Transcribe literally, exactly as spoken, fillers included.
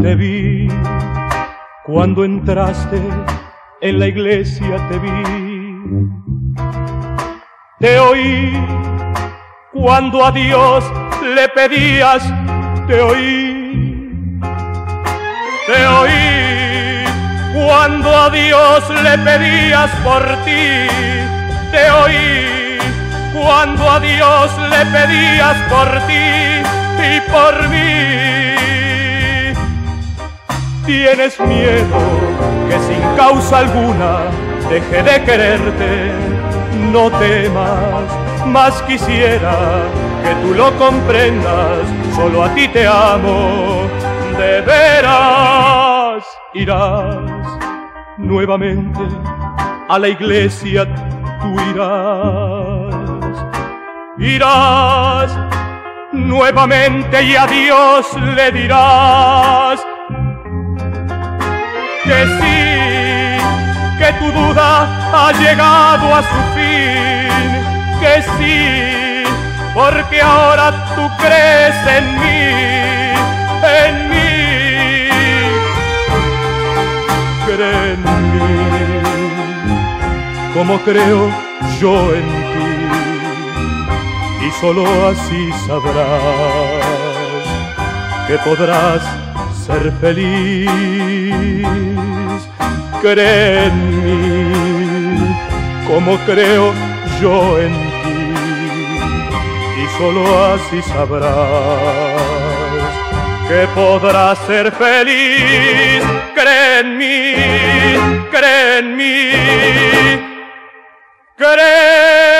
Te vi cuando entraste en la iglesia, te vi. Te oí cuando a Dios le pedías, te oí. Te oí cuando a Dios le pedías por ti, te oí cuando a Dios le pedías por ti y por mí. Tienes miedo que sin causa alguna deje de quererte, no temas, más quisiera que tú lo comprendas, solo a ti te amo, de veras. Irás nuevamente a la iglesia, tú irás, irás nuevamente y a Dios le dirás que sí, que tu duda ha llegado a su fin, que sí, porque ahora tú crees en mí, en mí, cree en mí, como creo yo en ti, y solo así sabrás que podrás ser feliz. Cree en mí, como creo yo en ti, y solo así sabrás que podrás ser feliz. Cree en mí, cree en mí, cree en mí.